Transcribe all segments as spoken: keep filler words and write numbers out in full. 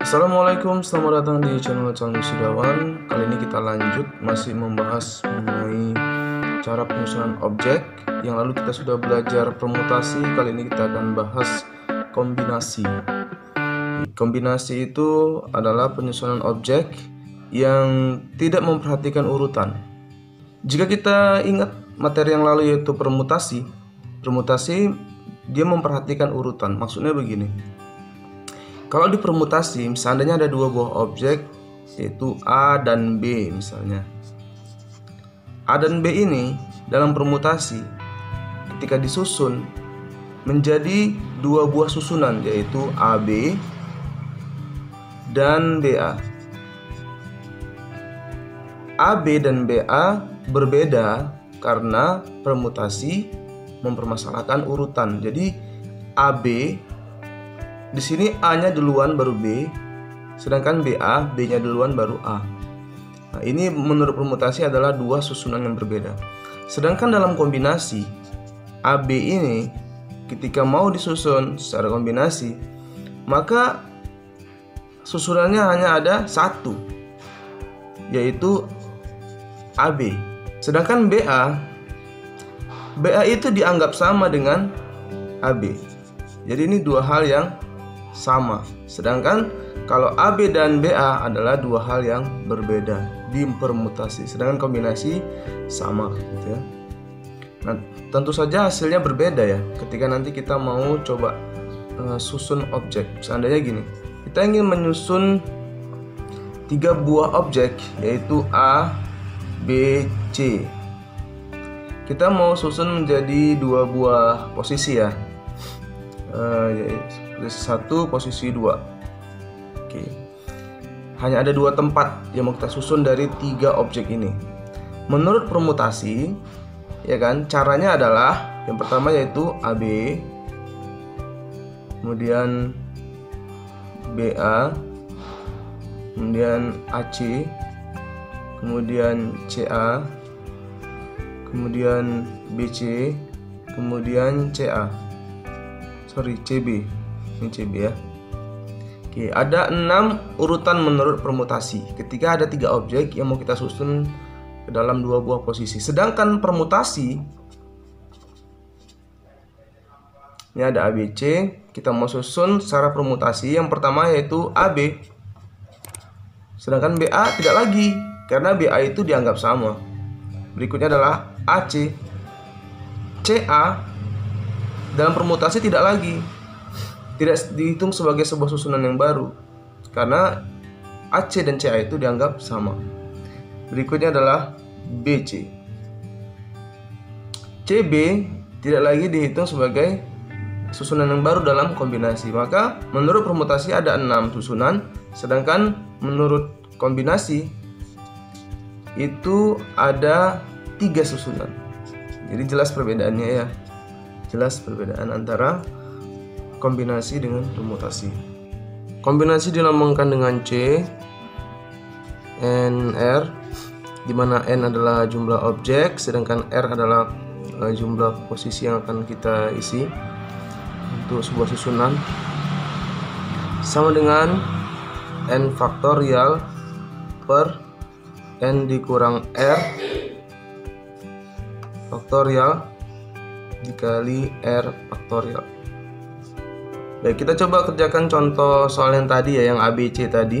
Assalamualaikum, selamat datang di channel Calon Wisuda one. Kali ini kita lanjut masih membahas mengenai cara penyusunan objek. Yang lalu kita sudah belajar permutasi, kali ini kita akan bahas kombinasi. Kombinasi itu adalah penyusunan objek yang tidak memperhatikan urutan. Jika kita ingat materi yang lalu yaitu permutasi, permutasi dia memperhatikan urutan. Maksudnya begini. Kalau di permutasi, seandainya ada dua buah objek, yaitu A dan B misalnya. A dan B ini dalam permutasi, ketika disusun, menjadi dua buah susunan, yaitu A B dan B A. A B dan B A berbeda karena permutasi mempermasalahkan urutan. Jadi A B, di sini A-nya duluan baru B, sedangkan B A, B-nya duluan baru A. Nah, ini menurut permutasi adalah dua susunan yang berbeda. Sedangkan dalam kombinasi, A B ini ketika mau disusun secara kombinasi, maka susunannya hanya ada satu, yaitu A B. Sedangkan B A, B A itu dianggap sama dengan A B. Jadi ini dua hal yang sama. Sedangkan kalau A B dan B A adalah dua hal yang berbeda di permutasi, sedangkan kombinasi sama gitu ya. Nah, tentu saja hasilnya berbeda ya ketika nanti kita mau coba uh, susun objek. Seandainya gini, kita ingin menyusun tiga buah objek yaitu A, B, C. Kita mau susun menjadi dua buah posisi ya. Uh, yaitu posisi satu, posisi dua. Oke. Hanya ada dua tempat yang mau kita susun dari tiga objek ini. Menurut permutasi, ya kan, caranya adalah yang pertama yaitu A B, kemudian B A, kemudian A C, kemudian C A, kemudian B C, kemudian C A. Sorry, C B. Ini C B ya. Oke, ada enam urutan menurut permutasi ketika ada tiga objek yang mau kita susun ke dalam dua buah posisi. Sedangkan permutasi ini ada A B C, kita mau susun secara permutasi. Yang pertama yaitu A B. Sedangkan B A tidak lagi karena B A itu dianggap sama. Berikutnya adalah A C. C A dalam permutasi tidak lagi, tidak dihitung sebagai sebuah susunan yang baru karena A C dan C A itu dianggap sama. Berikutnya adalah B C. C B tidak lagi dihitung sebagai susunan yang baru dalam kombinasi. Maka menurut permutasi ada enam susunan, sedangkan menurut kombinasi itu ada tiga susunan. Jadi jelas perbedaannya ya. Jelas perbedaan antara kombinasi dengan permutasi. Kombinasi dinamakan dengan C, N, R, di mana N adalah jumlah objek, sedangkan R adalah jumlah posisi yang akan kita isi untuk sebuah susunan. Sama dengan N faktorial per N dikurang R faktorial dikali R faktorial. Baik, kita coba kerjakan contoh soal yang tadi ya, yang A B C tadi.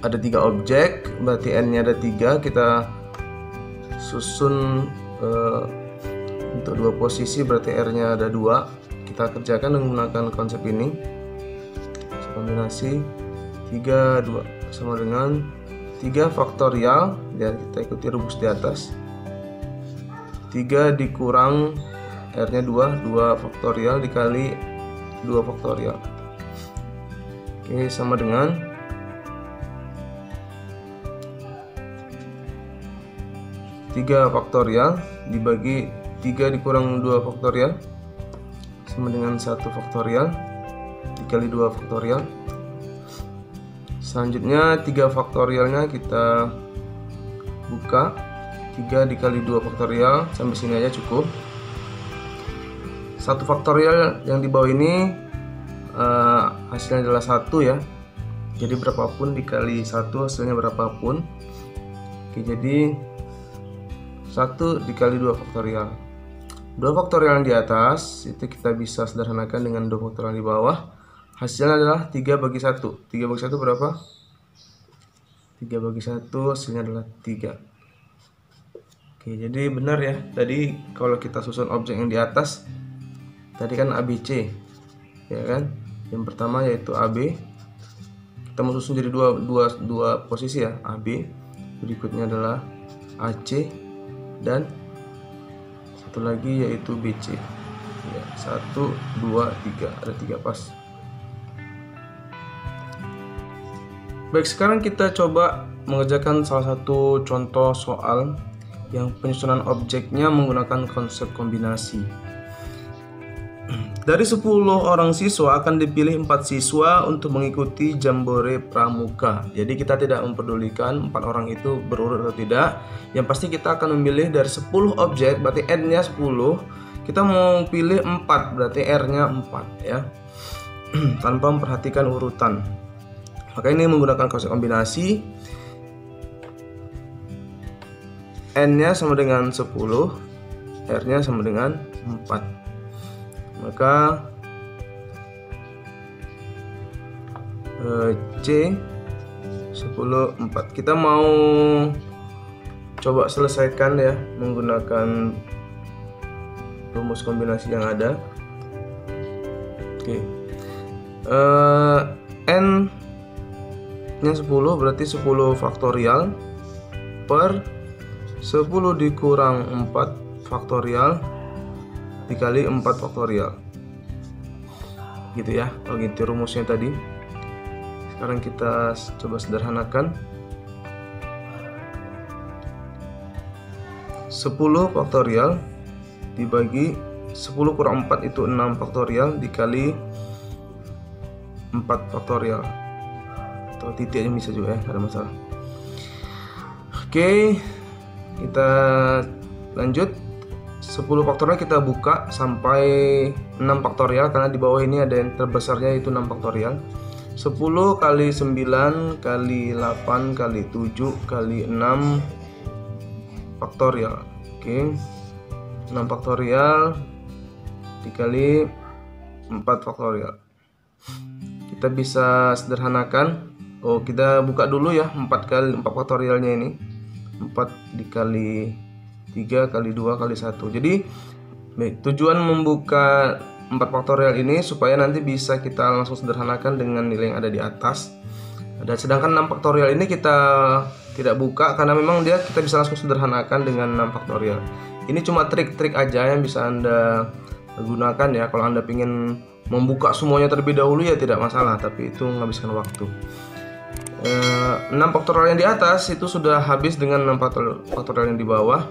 Ada tiga objek, berarti N-nya ada tiga. Kita susun uh, untuk dua posisi, berarti R-nya ada dua. Kita kerjakan menggunakan konsep ini. Kombinasi tiga, dua sama dengan tiga faktorial. Ya, kita ikuti rumus di atas. tiga dikurang R-nya dua, dua faktorial dikali dua faktorial. Oke, sama dengan tiga faktorial dibagi tiga dikurang dua faktorial sama dengan satu faktorial dikali dua faktorial. Selanjutnya tiga faktorialnya kita buka, tiga dikali dua faktorial, sampai sini aja cukup. Satu faktorial yang di bawah ini uh, hasilnya adalah satu ya. Jadi berapapun dikali satu hasilnya berapapun. Oke, jadi satu dikali dua faktorial. Dua faktorial yang di atas itu kita bisa sederhanakan dengan dua faktorial di bawah. Hasilnya adalah tiga bagi satu. tiga bagi satu berapa? tiga bagi satu hasilnya adalah tiga. Oke, jadi benar ya. Tadi kalau kita susun objek yang di atas tadi kan A B C. Ya kan? Yang pertama yaitu A B. Kita mau susun jadi dua, dua, dua posisi ya, A B. Berikutnya adalah A C dan satu lagi yaitu B C. Ya, satu, dua, tiga. Ada tiga pas. Baik, sekarang kita coba mengerjakan salah satu contoh soal yang penyusunan objeknya menggunakan konsep kombinasi. Dari sepuluh orang siswa akan dipilih empat siswa untuk mengikuti jambore pramuka. Jadi kita tidak mempedulikan empat orang itu berurut atau tidak. Yang pasti kita akan memilih dari sepuluh objek, berarti N-nya sepuluh. Kita mau pilih empat, berarti R-nya empat ya. Tanpa memperhatikan urutan. Maka ini menggunakan konsep kombinasi. N-nya sama dengan sepuluh, R-nya sama dengan empat. Maka C sepuluh, empat. Kita mau coba selesaikan ya menggunakan rumus kombinasi yang ada. Oke, N nya sepuluh berarti sepuluh faktorial per sepuluh dikurang empat faktorial dikali empat faktorial, gitu ya. Kalau gitu rumusnya tadi. Sekarang kita coba sederhanakan. sepuluh faktorial dibagi sepuluh kurang empat itu enam faktorial dikali empat faktorial atau titiknya bisa juga ya, ada masalah. Oke, kita lanjut. sepuluh faktorial kita buka sampai enam faktorial karena di bawah ini ada yang terbesarnya itu enam faktorial. sepuluh kali sembilan kali delapan kali tujuh kali enam faktorial. Oke, enam faktorial dikali empat faktorial. Kita bisa sederhanakan. Oh, kita buka dulu ya empat kali empat faktorialnya ini. empat dikali tiga kali dua kali satu. Jadi tujuan membuka empat faktorial ini supaya nanti bisa kita langsung sederhanakan dengan nilai yang ada di atas. Dan sedangkan enam faktorial ini kita tidak buka karena memang dia kita bisa langsung sederhanakan dengan enam faktorial. Ini cuma trik-trik aja yang bisa Anda gunakan ya. Kalau Anda ingin membuka semuanya terlebih dahulu ya tidak masalah, tapi itu menghabiskan waktu. enam faktorial yang di atas itu sudah habis dengan enam faktorial yang di bawah.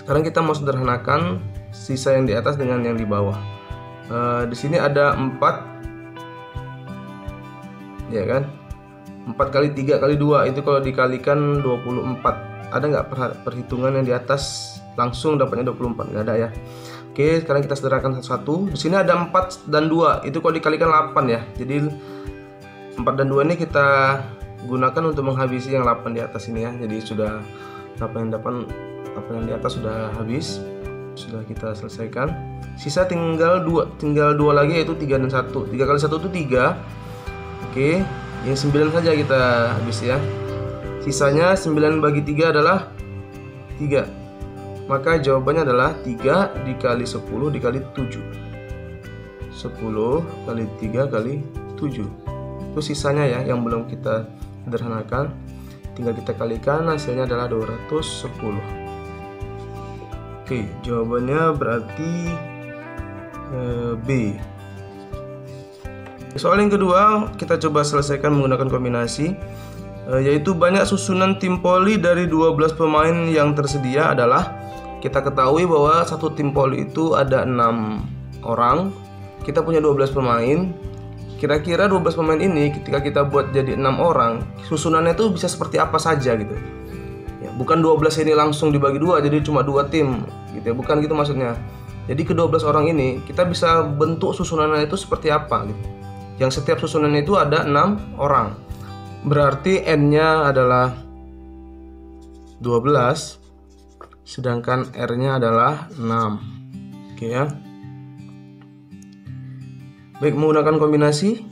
Sekarang kita mau sederhanakan sisa yang di atas dengan yang di bawah. E, di sini ada empat, ya kan? empat kali tiga kali dua itu kalau dikalikan dua puluh empat. Ada nggak perhitungan yang di atas langsung dapatnya dua puluh empat? Nggak ada ya. Oke, sekarang kita sederhanakan satu-satu. Di sini ada empat dan dua itu kalau dikalikan delapan ya. Jadi empat dan dua ini kita gunakan untuk menghabisi yang delapan di atas ini ya. Jadi sudah delapan yang delapan apa yang di atas sudah habis, sudah kita selesaikan. Sisa tinggal dua, tinggal dua lagi yaitu tiga dan satu. Tiga kali satu itu tiga. Oke, yang sembilan saja kita habis ya. Sisanya sembilan bagi tiga adalah tiga. Maka jawabannya adalah tiga dikali sepuluh dikali tujuh. Sepuluh kali tiga kali tujuh. Itu sisanya ya yang belum kita sederhanakan. Tinggal kita kalikan, hasilnya adalah dua ratus sepuluh. Oke, jawabannya berarti e, B. Soal yang kedua kita coba selesaikan menggunakan kombinasi, e, yaitu banyak susunan tim voli dari dua belas pemain yang tersedia adalah. Kita ketahui bahwa satu tim voli itu ada enam orang. Kita punya dua belas pemain. Kira-kira dua belas pemain ini ketika kita buat jadi enam orang, susunannya itu bisa seperti apa saja gitu. Bukan dua belas ini langsung dibagi dua jadi cuma dua tim gitu ya, bukan gitu maksudnya. Jadi ke dua belas orang ini kita bisa bentuk susunannya itu seperti apa gitu. yang setiap susunan itu ada enam orang. Berarti N-nya adalah dua belas, sedangkan R-nya adalah enam. Oke ya. Baik, menggunakan kombinasi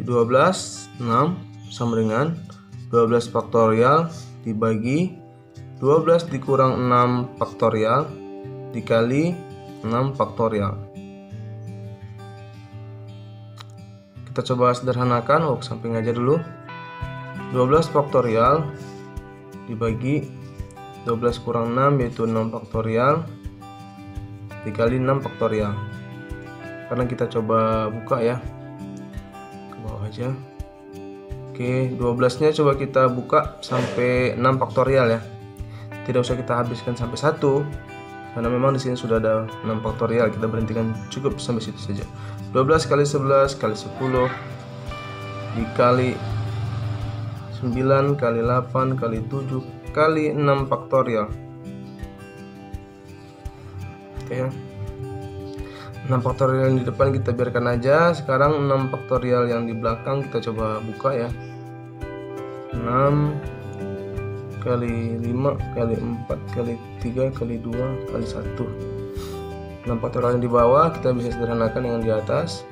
dua belas, enam sama dengan dua belas faktorial dibagi dua belas dikurang enam faktorial dikali enam faktorial. Kita coba sederhanakan, oh samping aja dulu. dua belas faktorial dibagi dua belas kurang enam yaitu enam faktorial dikali enam faktorial. Sekarang kita coba buka ya, ke bawah aja. Oke, dua belas nya coba kita buka sampai enam faktorial ya, tidak usah kita habiskan sampai satu karena memang di sini sudah ada enam faktorial, kita berhentikan cukup sampai situ saja. dua belas kali sebelas kali sepuluh dikali sembilan kali delapan kali tujuh kali enam faktorial. Oke ya. enam faktorial yang di depan kita biarkan aja. Sekarang enam faktorial yang di belakang kita coba buka ya. enam kali lima kali empat kali tiga kali dua kali satu. enam faktorial yang di bawah kita bisa sederhanakan dengan di atas.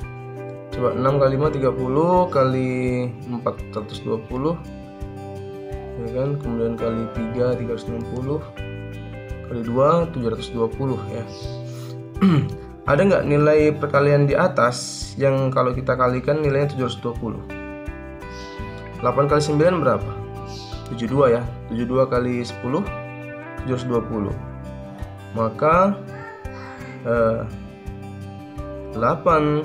Coba enam kali lima tiga puluh kali empat seratus dua puluh ya kan, kemudian kali tiga tiga ratus enam puluh kali dua tujuh ratus dua puluh ya. Ada nggak nilai perkalian di atas yang kalau kita kalikan nilainya tujuh ratus dua puluh? delapan kali sembilan berapa? tujuh puluh dua ya, tujuh puluh dua kali sepuluh tujuh ratus dua puluh. Maka eh, delapan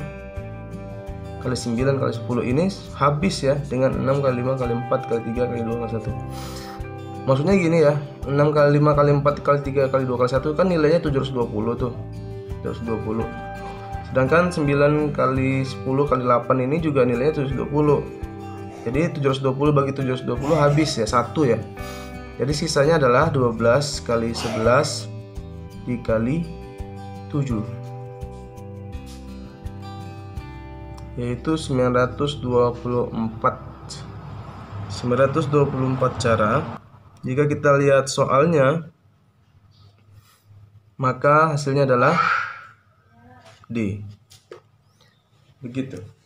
kali sembilan kali sepuluh ini habis ya dengan enam kali lima kali empat kali tiga kali dua kali satu. Maksudnya gini ya, enam kali lima kali empat kali tiga kali dua kali satu kan nilainya tujuh ratus dua puluh tuh, tujuh ratus dua puluh. Sedangkan sembilan kali sepuluh kali delapan ini juga nilainya tujuh ratus dua puluh. Jadi tujuh ratus dua puluh bagi tujuh ratus dua puluh habis ya, satu ya. Jadi sisanya adalah dua belas kali sebelas dikali tujuh yaitu sembilan ratus dua puluh empat. sembilan ratus dua puluh empat cara. Jika kita lihat soalnya maka hasilnya adalah D. Begitu.